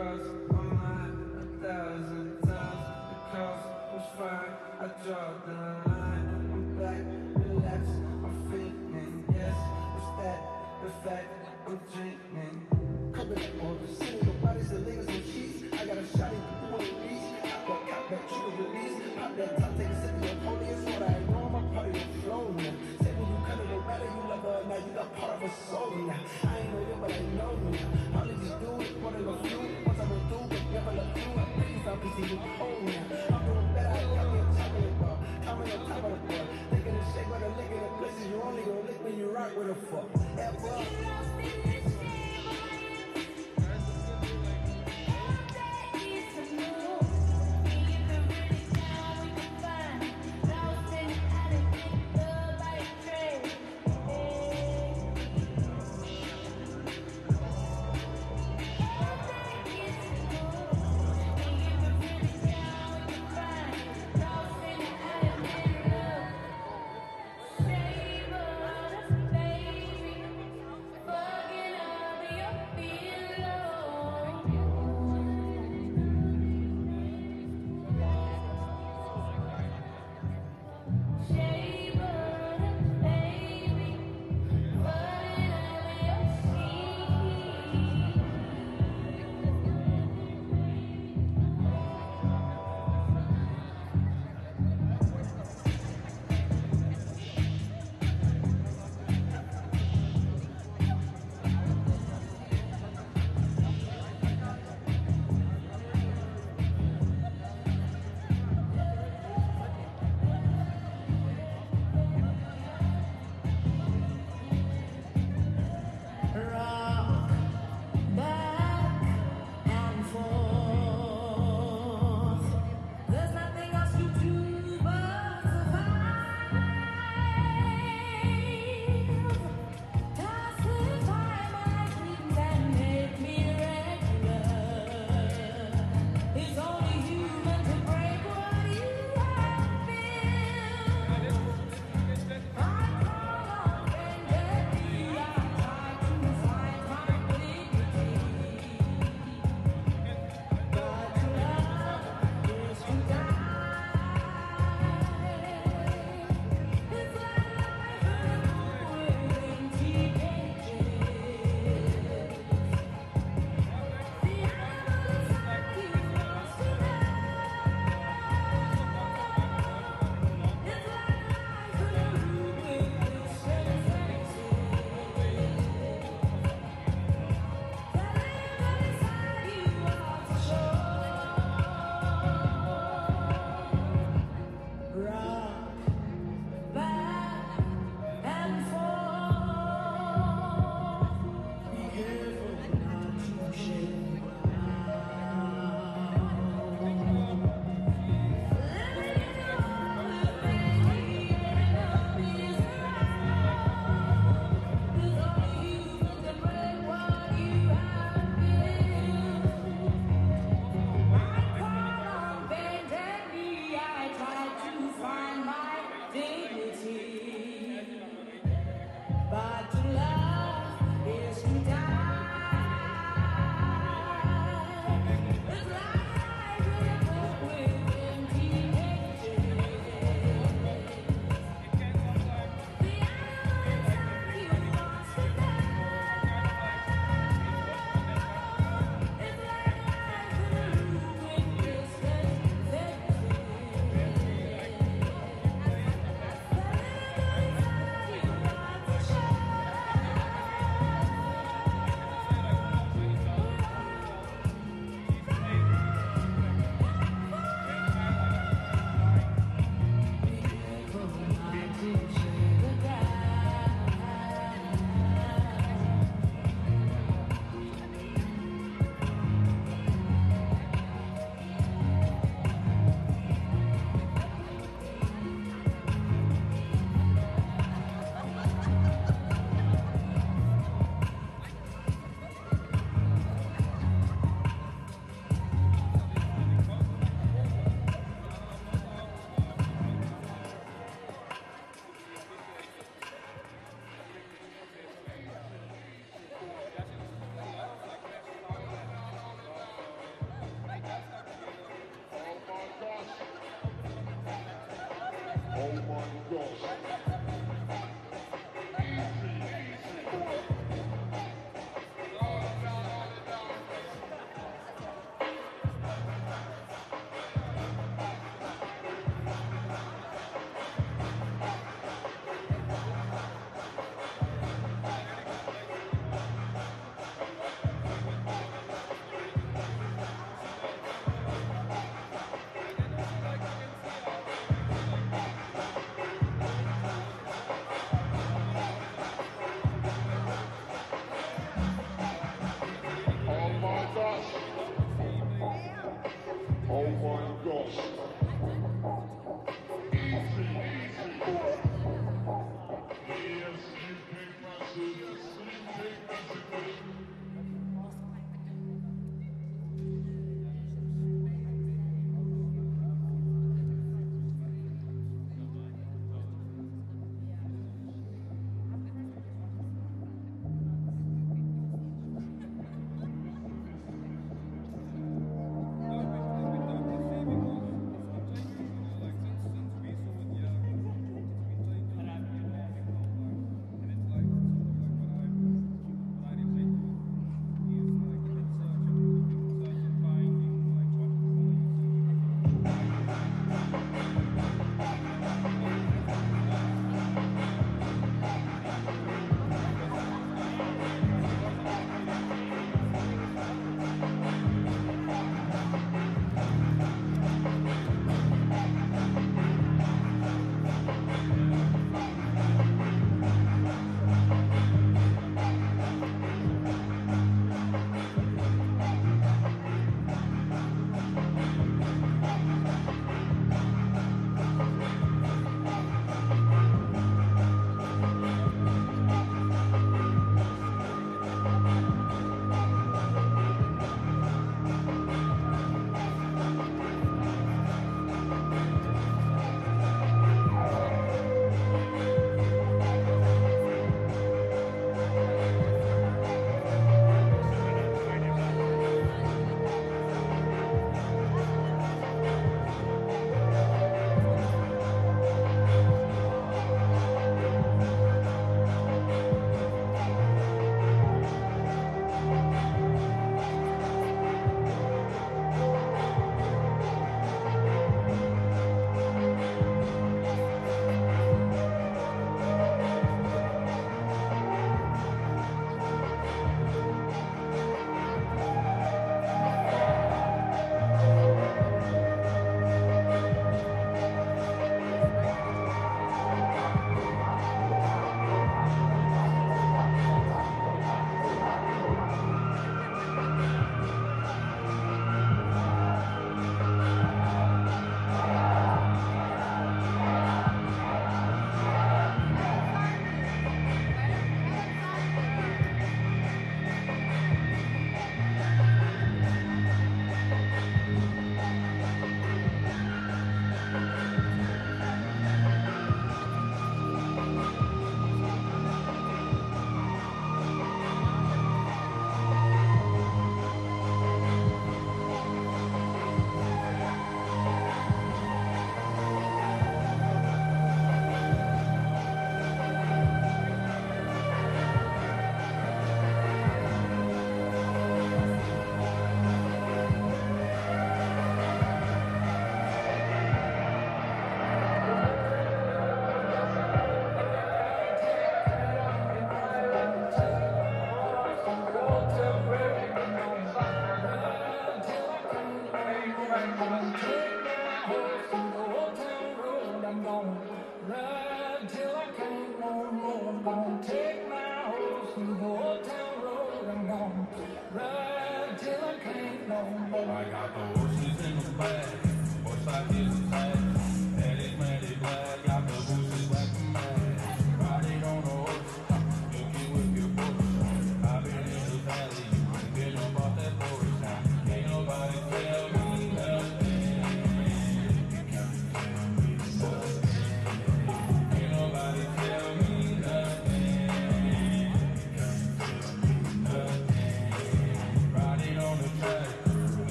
cross my mind 1,000 times. The cost was fine, I draw the line. I'm back, relax, I'm feeling, yes, it's that, the fact, I'm dreaming. Coming up on the scene, nobody's illegal, some cheese. I got a shot at you on the beach. I got caught back, you were released. Pop that top, take a sip of your pony, it's what I know, my party was flown. Say when you cut it, no matter, you love her, now you got part of her soul. I ain't know you, but I know you. All of these dudes wanna go through. Once I go through, but never look through. I think it's not easy to hold now. I'm doing better, I got me on top of the bar. Coming on top of the bar. Taking a shake with a lick in the places you only gonna lick when you rock with a fuck. Ever. Yeah.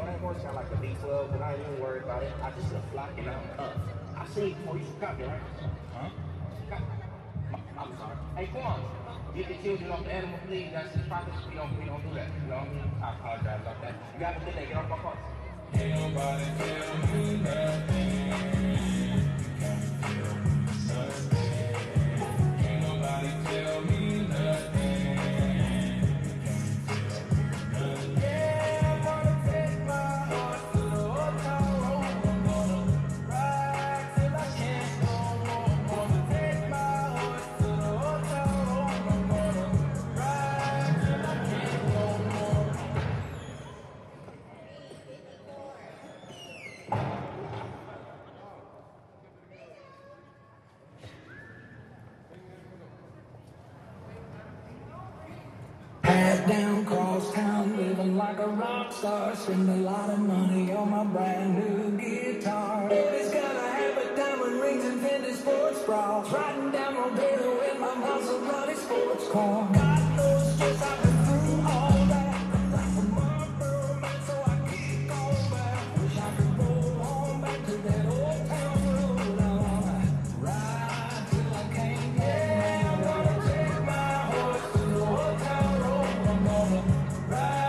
know that horse sound like a B12, but I ain't even worried about it. I just look fly and I'm up. I seen before you copy, right? Huh? I'm sorry. Hey, Quan, get the children off the animal, please. That's his property. We don't do that. You know what I mean? I apologize about that. You got a good day. Get off my car. Ain't nobody tell me nothing. Ain't nobody tell me nothing. Like a rock star, spend a lot of money on my brand new guitar. Baby's gotta have a diamond rings and Fendi sports bras. Riding down Rodeo with my Maserati sports car. God knows just I've been through all that. Like a mother, man, so I can't go back. Wish I could roll on back to that old town road. I wanna ride till I can't get. Yeah, I wanna take my horse to the old town road. I'm gonna ride.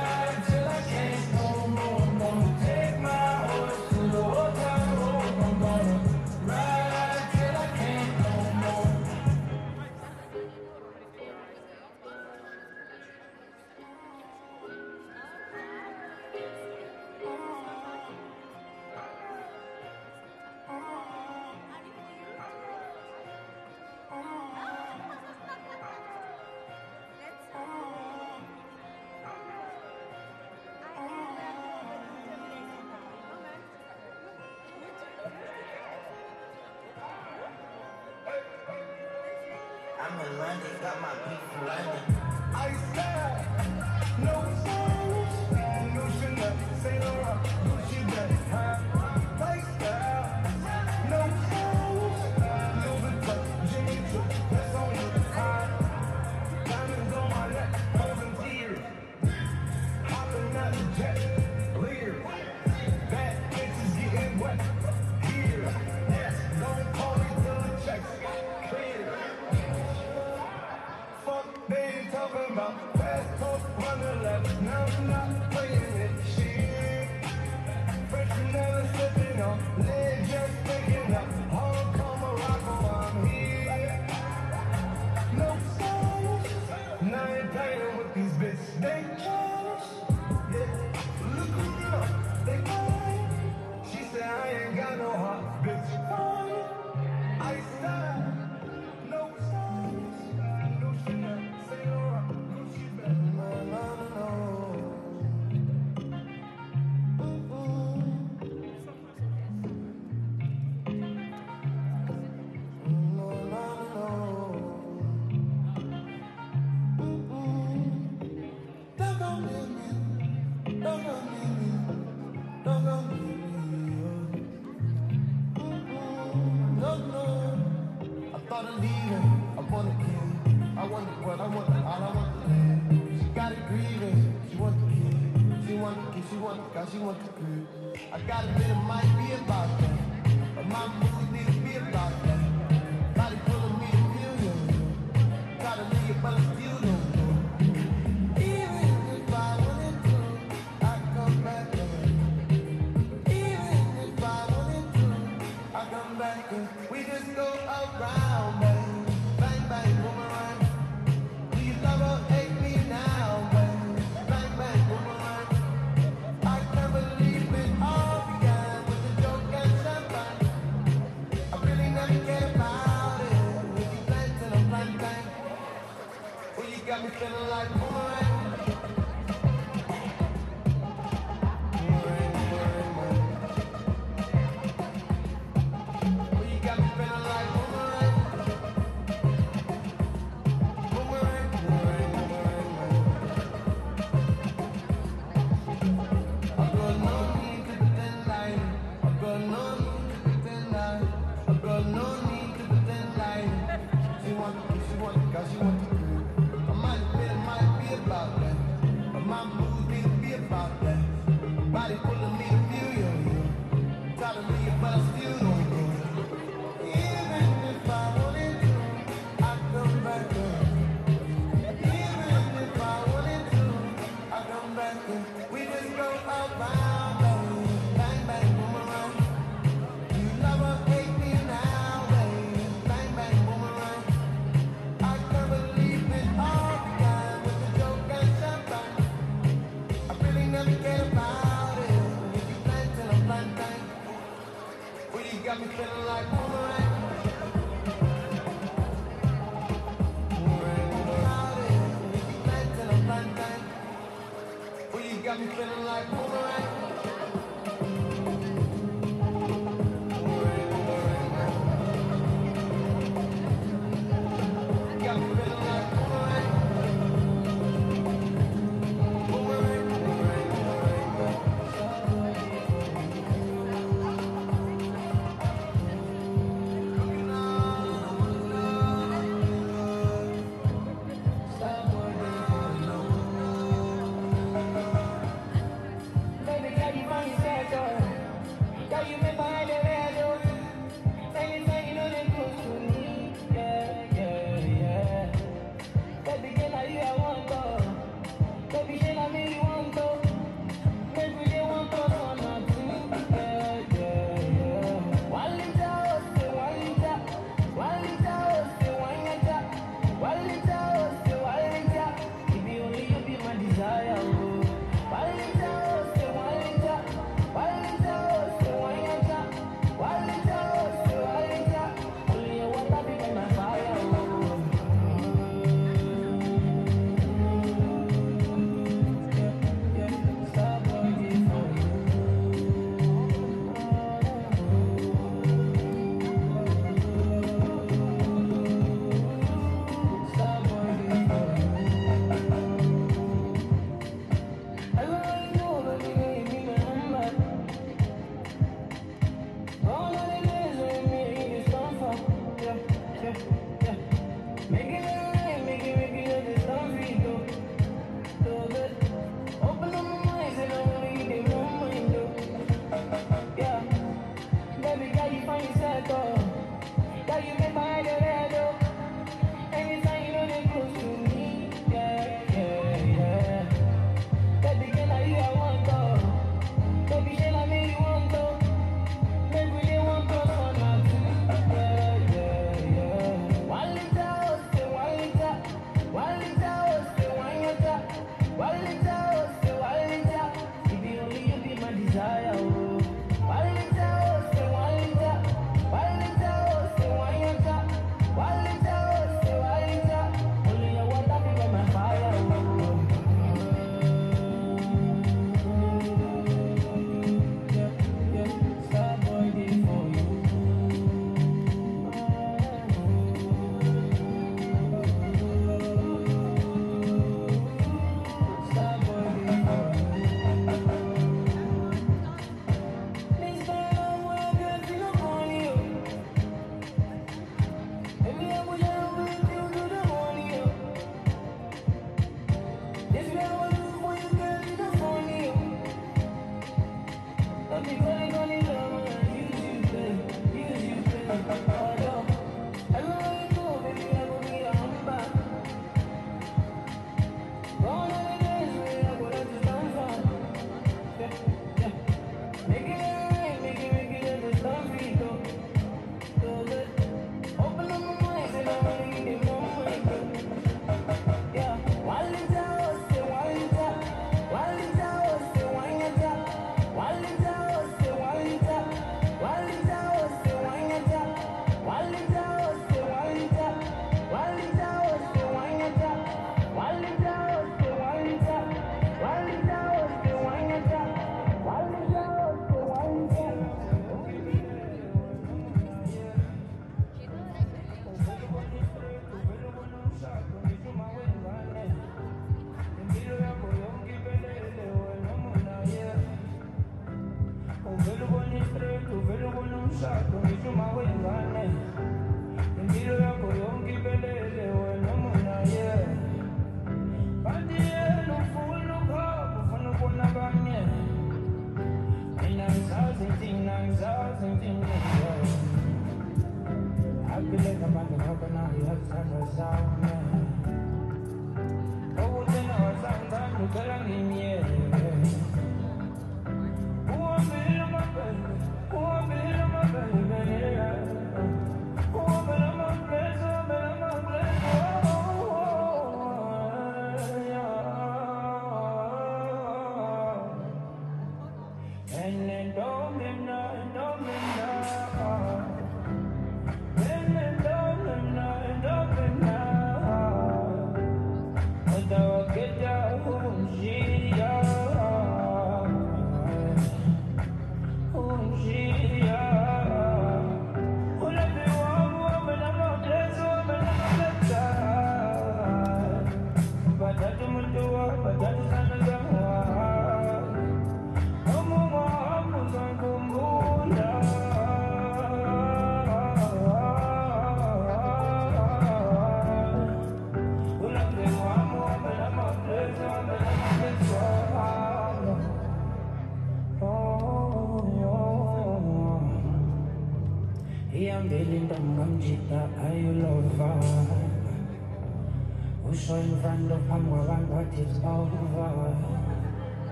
Body full of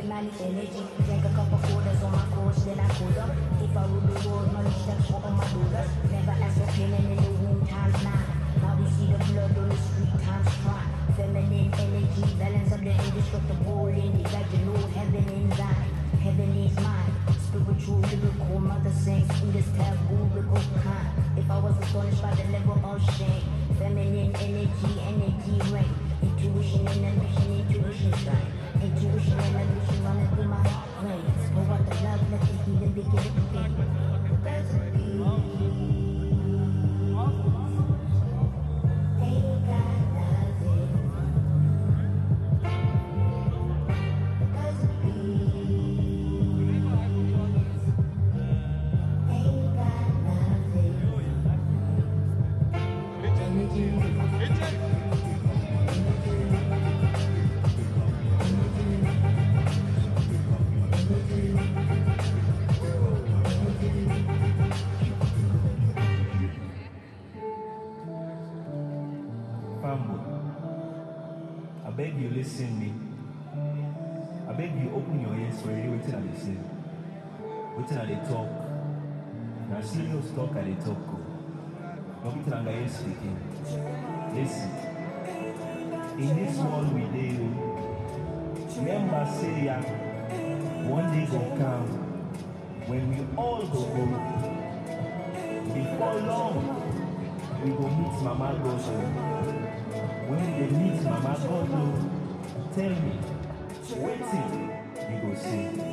the Mali energy. Drank a cup of quarters on my coach, then I pulled up. If I rule the world, money stuck for all my rulers. Never asked for killing in the womb times 9. Now we see the blood on the street times 5. Feminine energy, balance of the indestructible. In fact, the Lord, heaven in thine, heaven is mine. Spiritual, lyrical, mother saints in this taboo, lyrical kind. If I was astonished by the level of shame, feminine energy, energy rain. Intuition and ambition, intuition shine. Intuition and ambition running through my veins. But what the love, let the healing begin to be. I beg you, listen me. I beg you, open your ears for you. Waiting at the same. Waiting at the talk. Now, serious talk at the talk. No waiting at the speaking. Listen. In this world we live, remember, say, one day will come when we all go home. Before long, we will meet Mama Gozo. When they meet Mama Gozo, tell me, wait till you go see.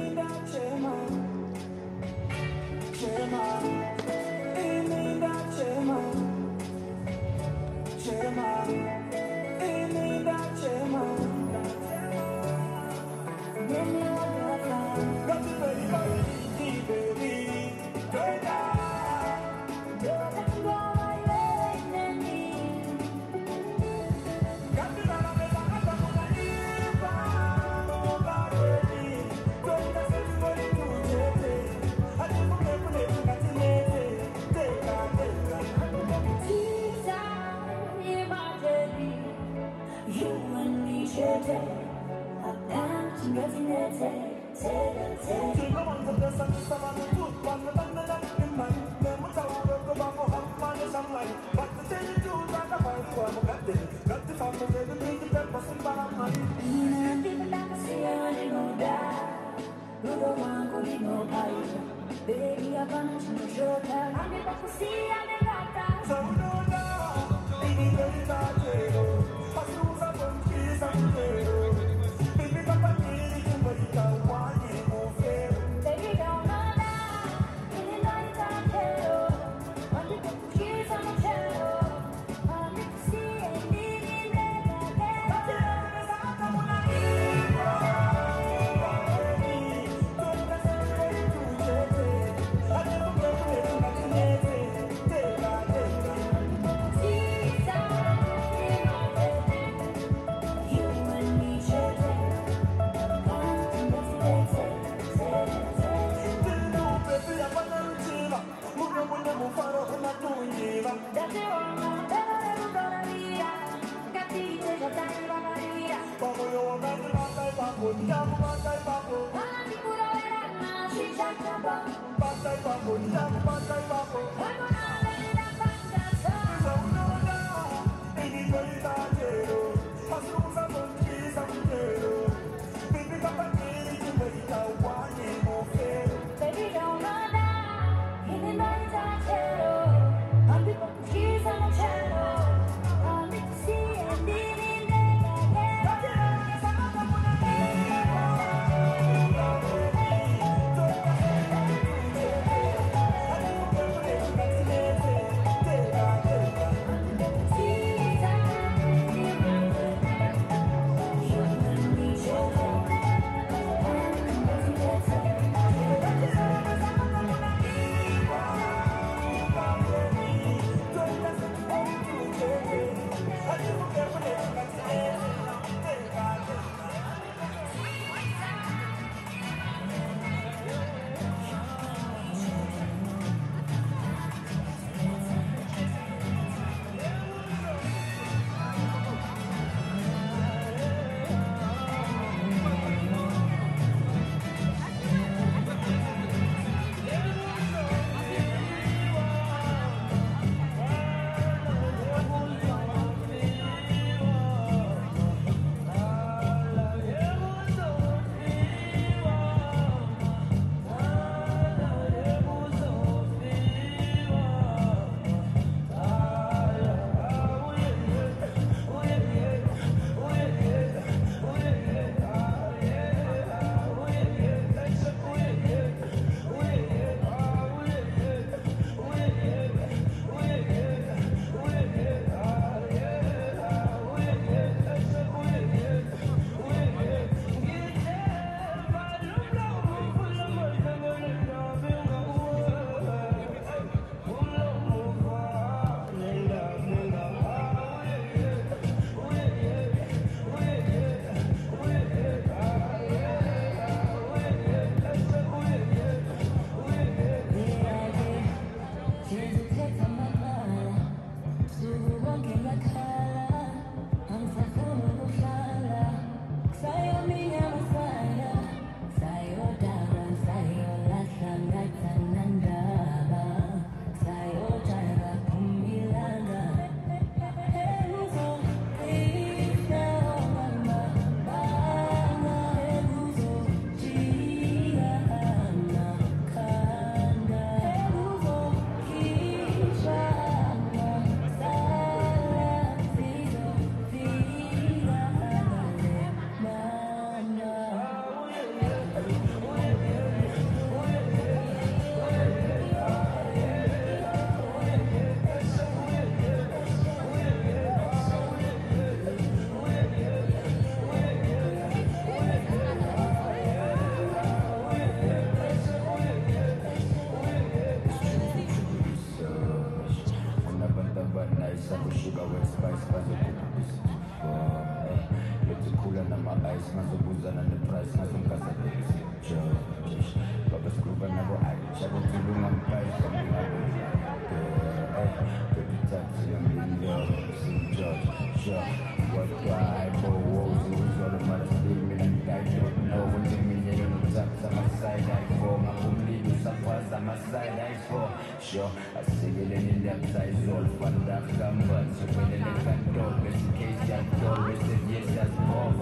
yo. I see it in the upside, all fun that combat. So when the left hand door, best case, that door is a yes, that's more.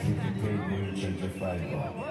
See the baby, you change the fiber.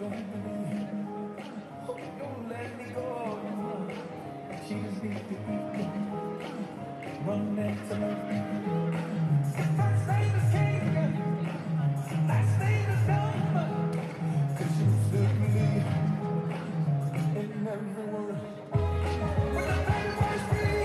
Don't let me go. She's me to be one next to love. First name is King, last name is Delma. 'Cause you still believe in every word. You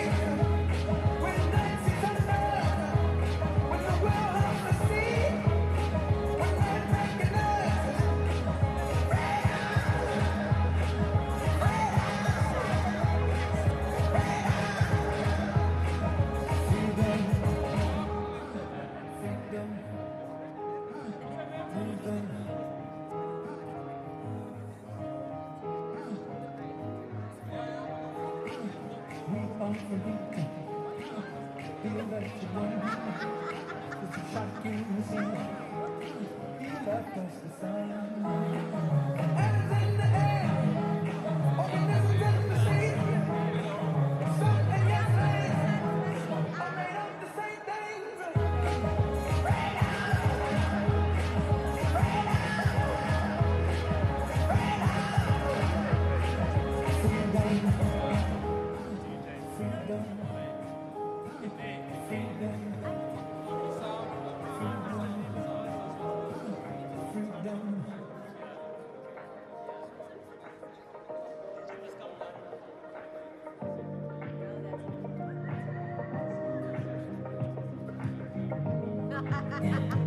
don't have to run.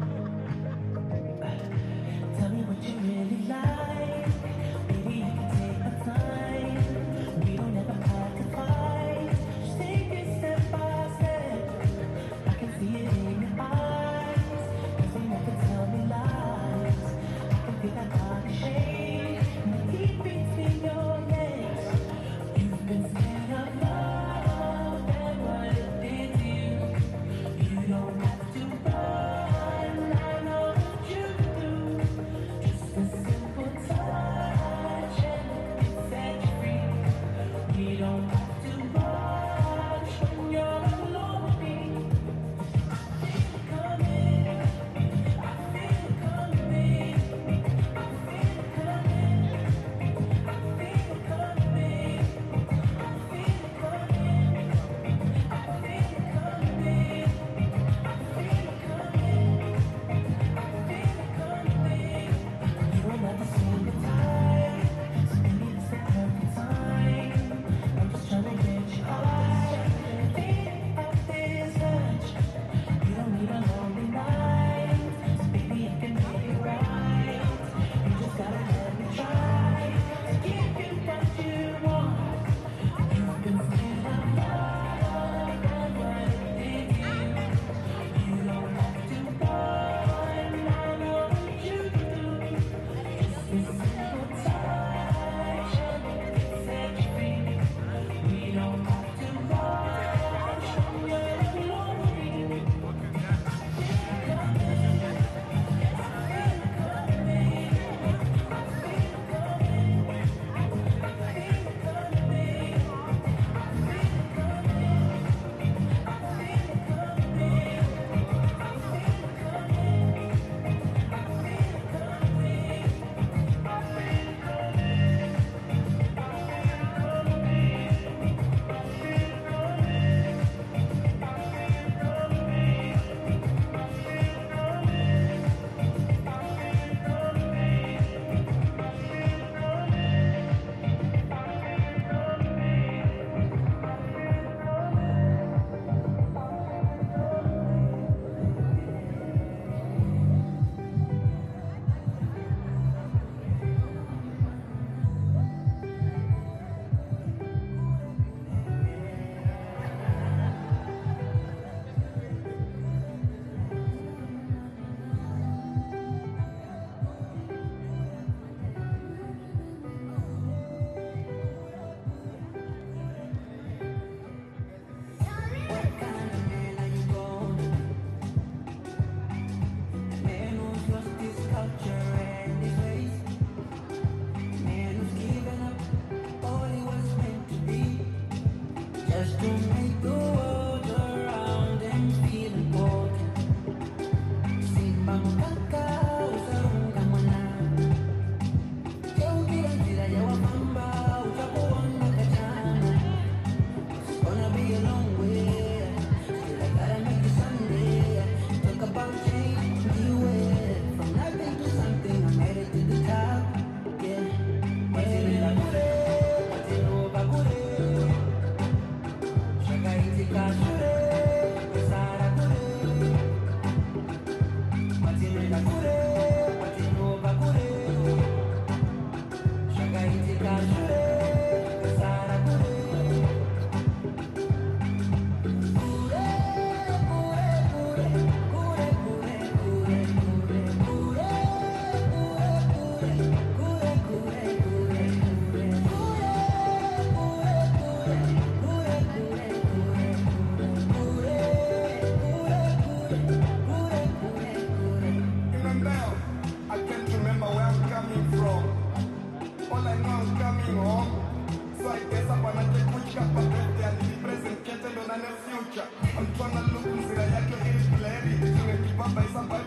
I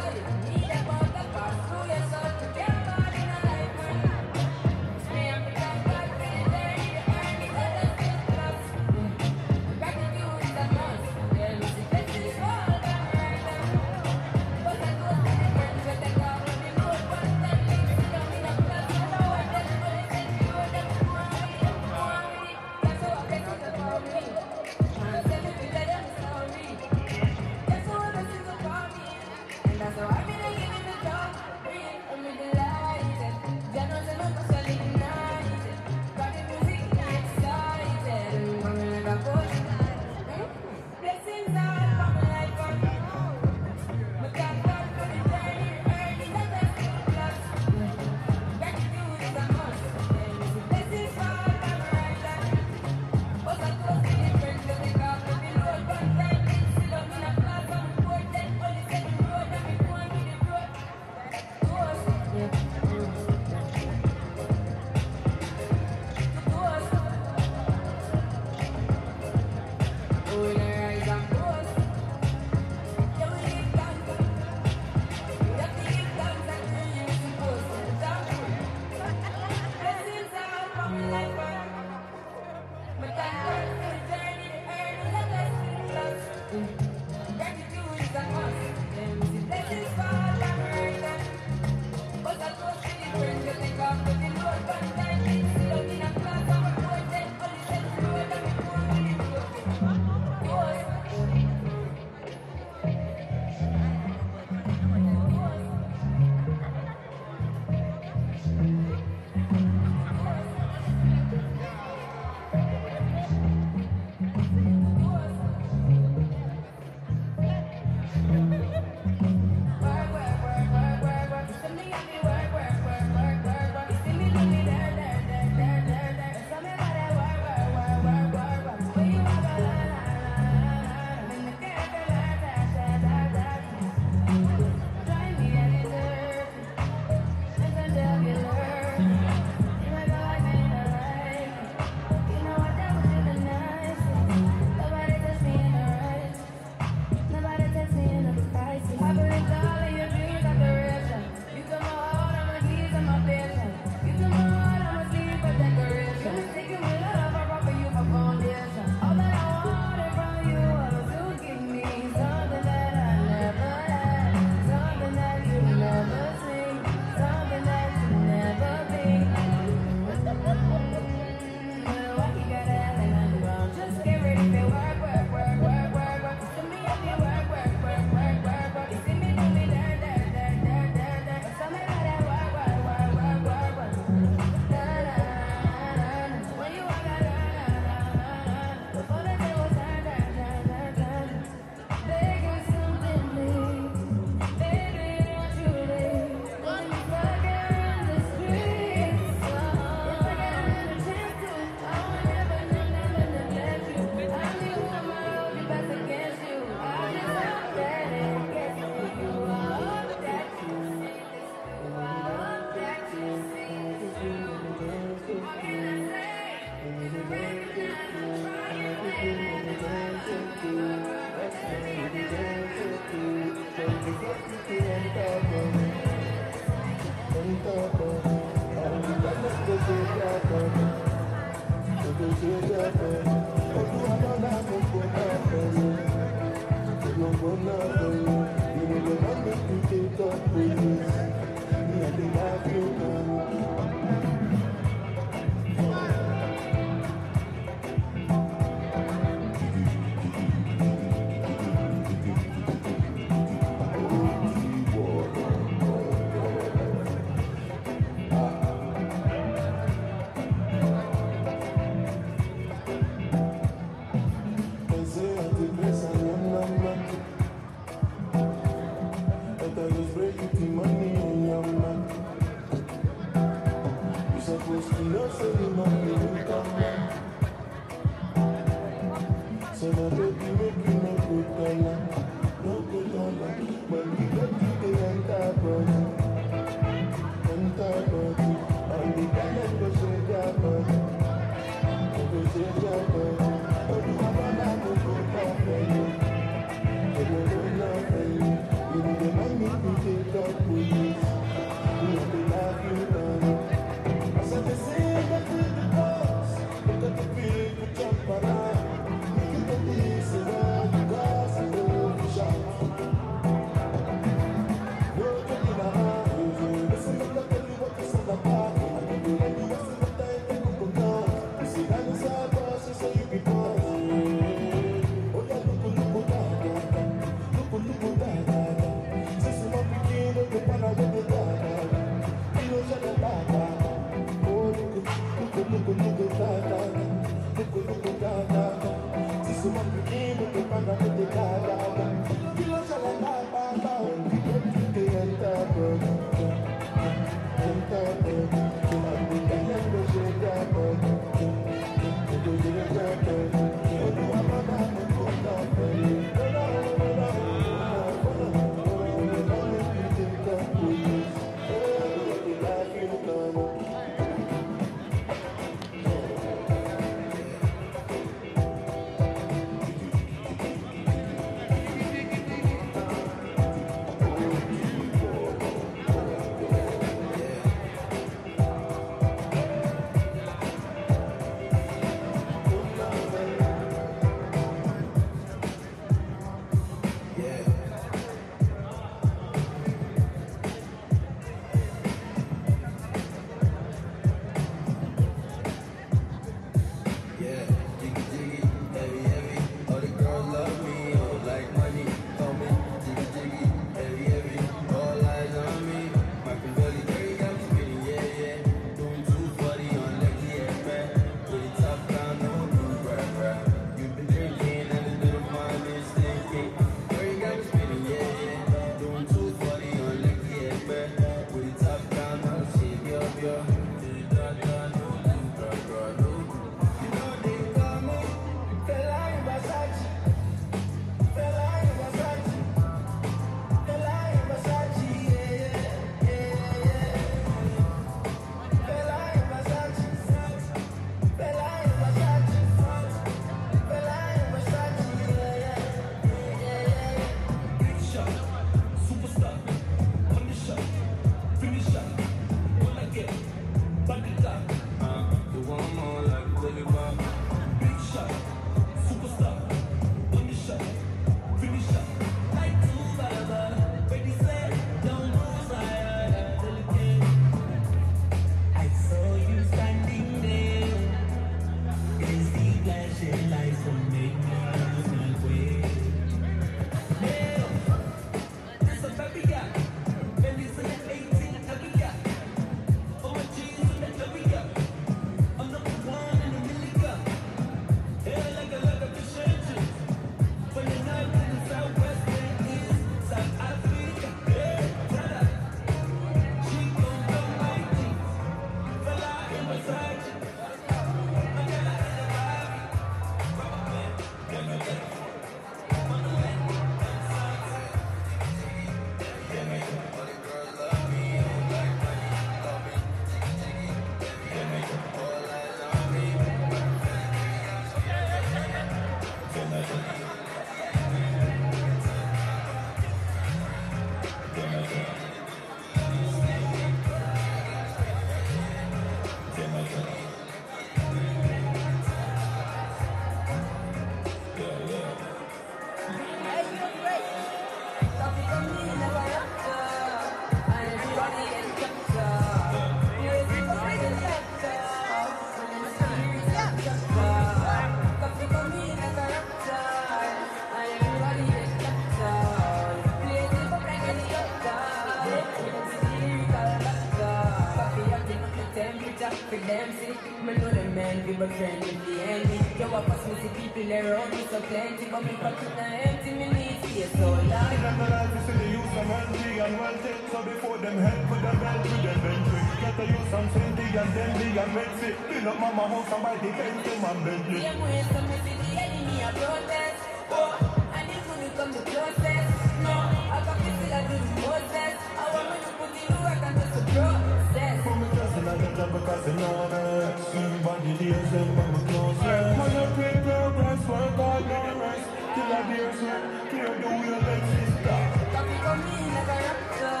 MC, me know them men we were friends with the enemy. Yo, I pass me see people around me so plenty, but me pocket now empty, me need to get so loud. Recognize you see the use of healthy and wealthy, so before them help with them belt with them venture. Get to use some safety and dendy and medicine. Clean up mama house and buy the case to my Bentley. Yeah, we ain't some me see the enemy a protest. Oh, and if we come to closest, no, I got it till I do the most. I want me to put in the work and just to process. For me trusting I get up because I know that everybody deals them when we close. I want to create progress, work hard, no rest. Till I deal sweat, clear the wheel and sister. Copy come in like a raptor,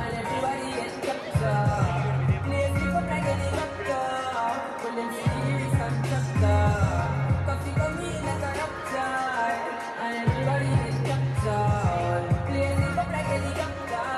and everybody gets captured. Place me up like a helicopter, when them series come chapter. Copy come in like a raptor, and everybody gets captured. Place me up like a helicopter,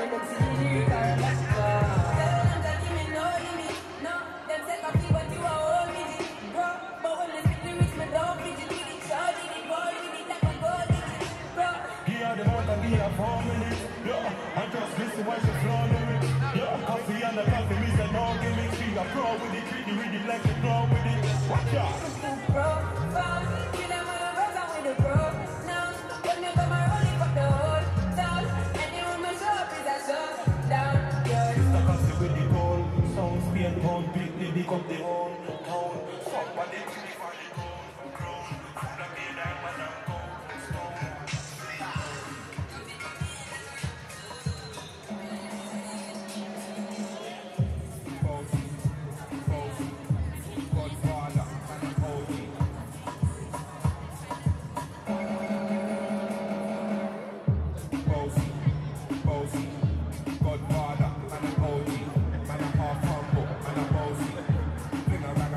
when them series come chapter. Tell them that give me no limit, no. Them say copy but you are all with it, bro. But when they speak lyrics, me don't fidget with it. Charge it, ball with it like a goal with it, bro. Give her the mouth and give her 4 minutes, yeah. And just listen while she flow lyrics, yeah. Coffee and the coffee is an argument. She a pro with it, treat it with it like she flow with it. Watch out. Bro, kill them with a rosa with a bro. Now, when you come and roll it up the whole town, anyone who show up is a shutdown, yeah. It's the coffee with the goal, sound, speed, pound, beat, they pick up the whole town. Fuck what they do. Godfather, man a OG, man a half humble, man a bossy. Bring a rack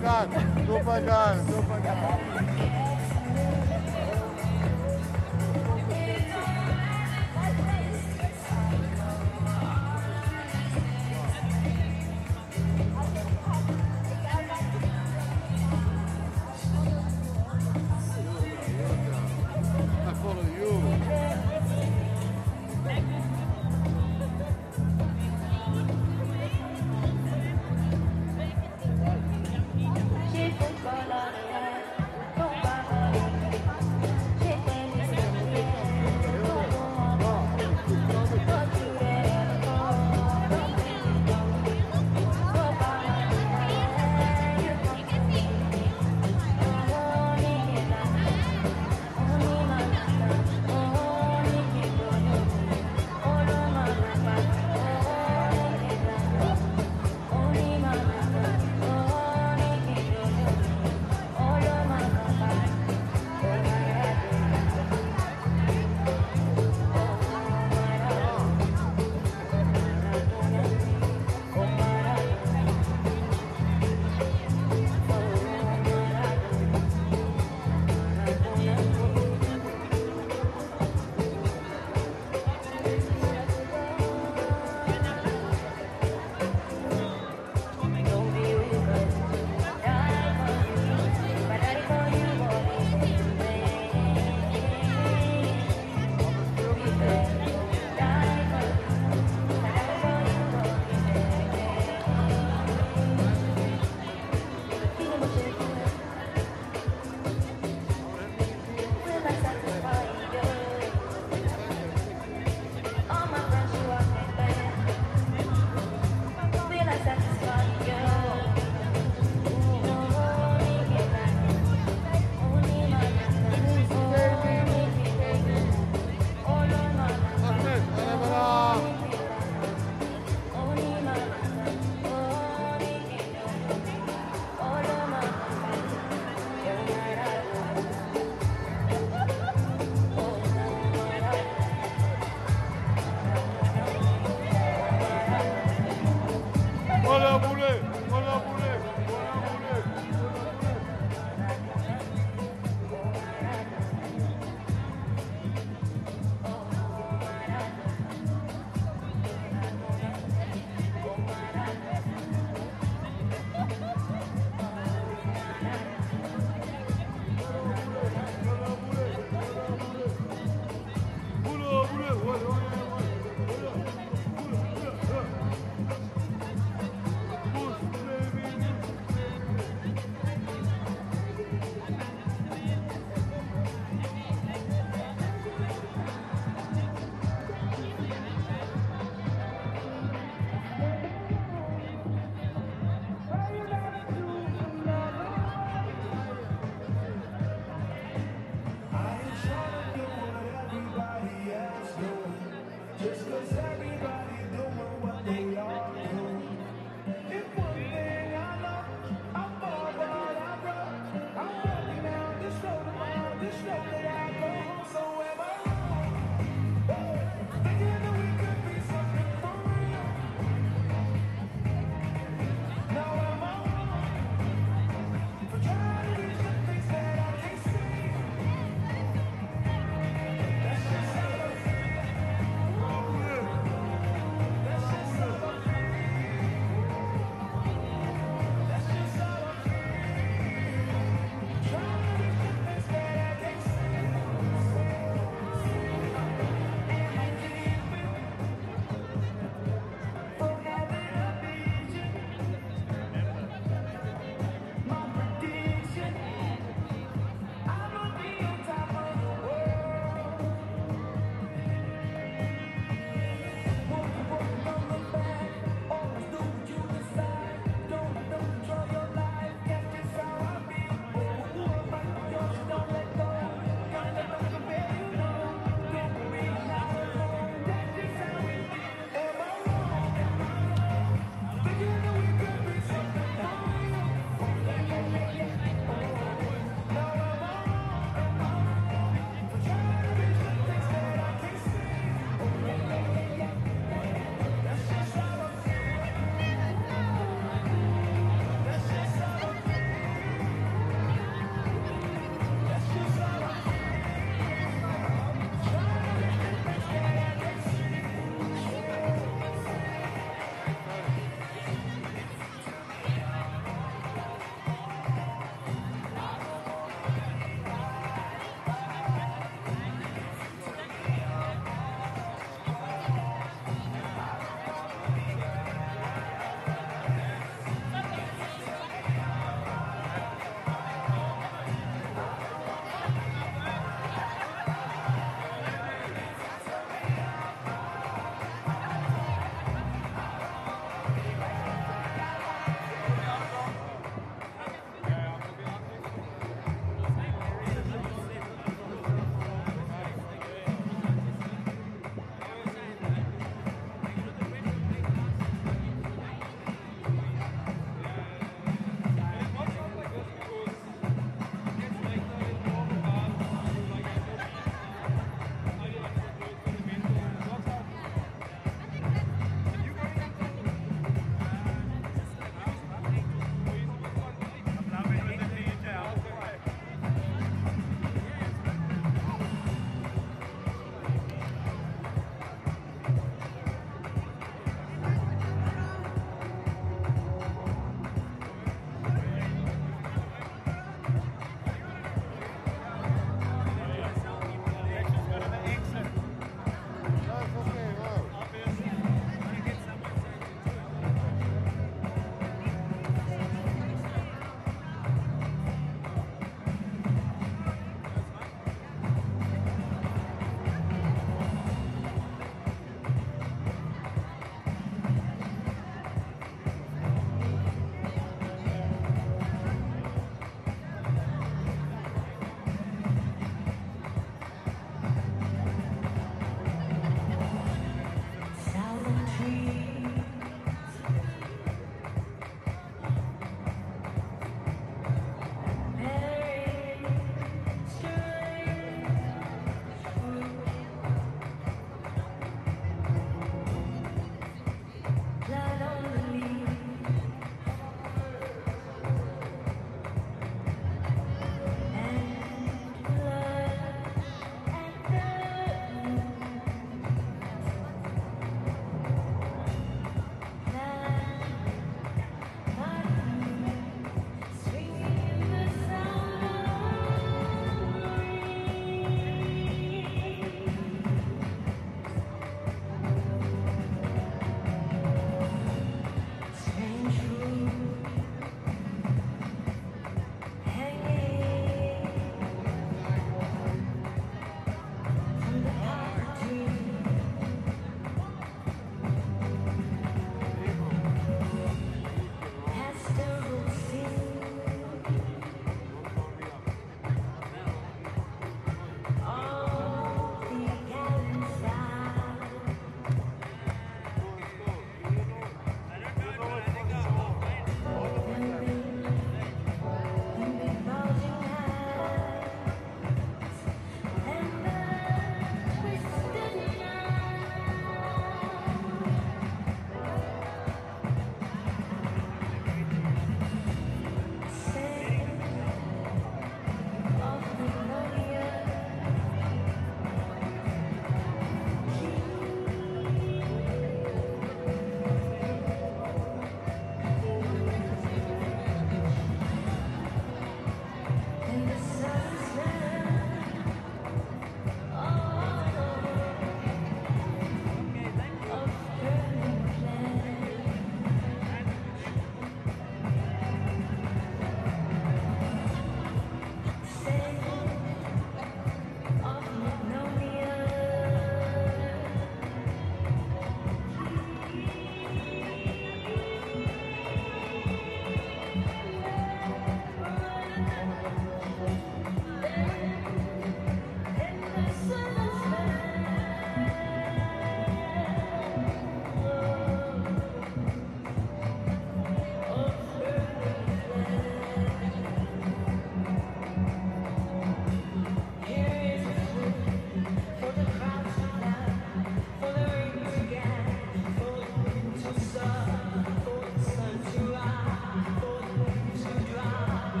Super gun. She's a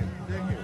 it. Dig it.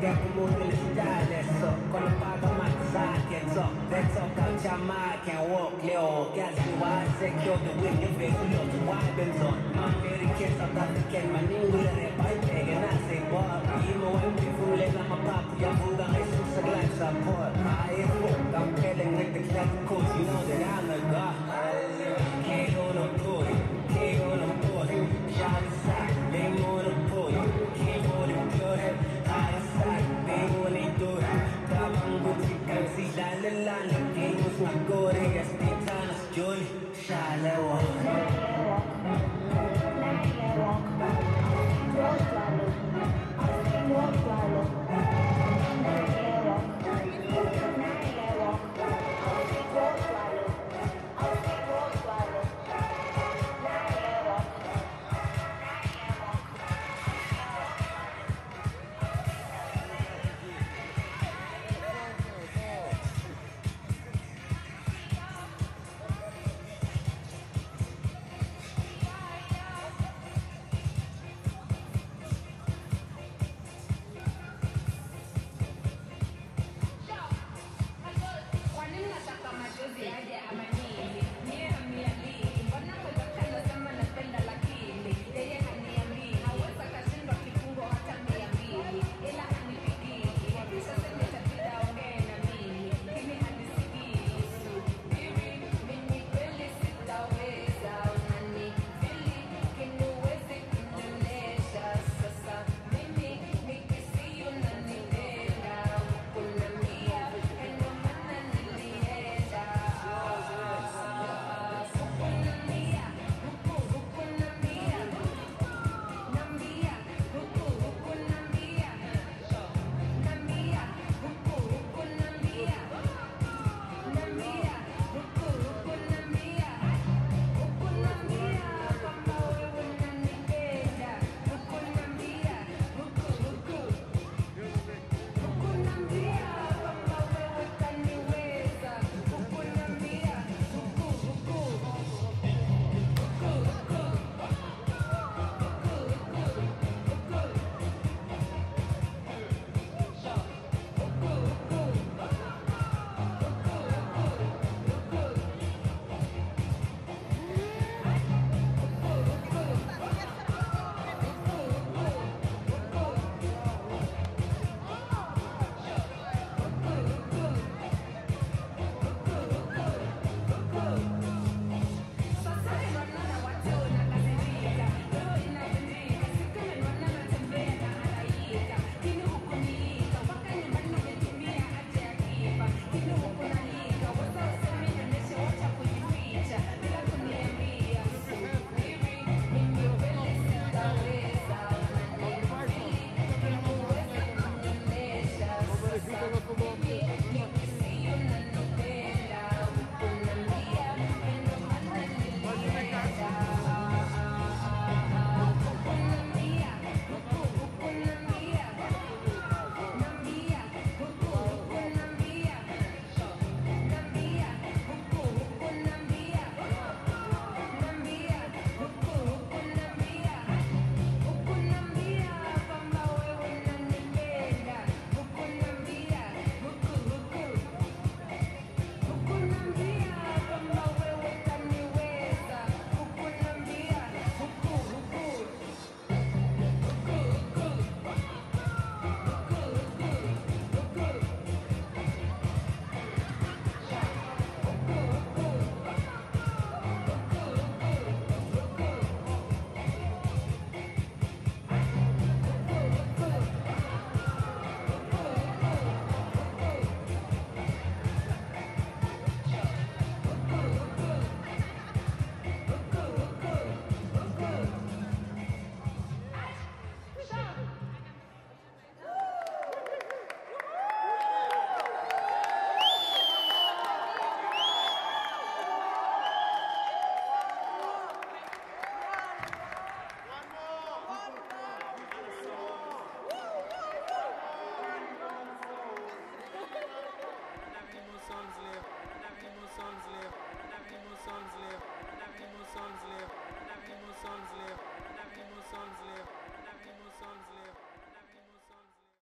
Death more than she died, that's up. Call the father, my side gets up. That's up, out your mind, can't walk, yo. Guess who I secure the way you face, you know, to wipe and on. My very kids, I'm not the kid, my name will have my peg, and I say, Bob, you know, I'm people, let them a pop, your food, I shoot some life support. I am what I'm telling with the class coach, you know that I'm a god. Can't hold on to it, can't hold on to it. Shot inside, they want to pull you, can't hold it, pure head. Yeah,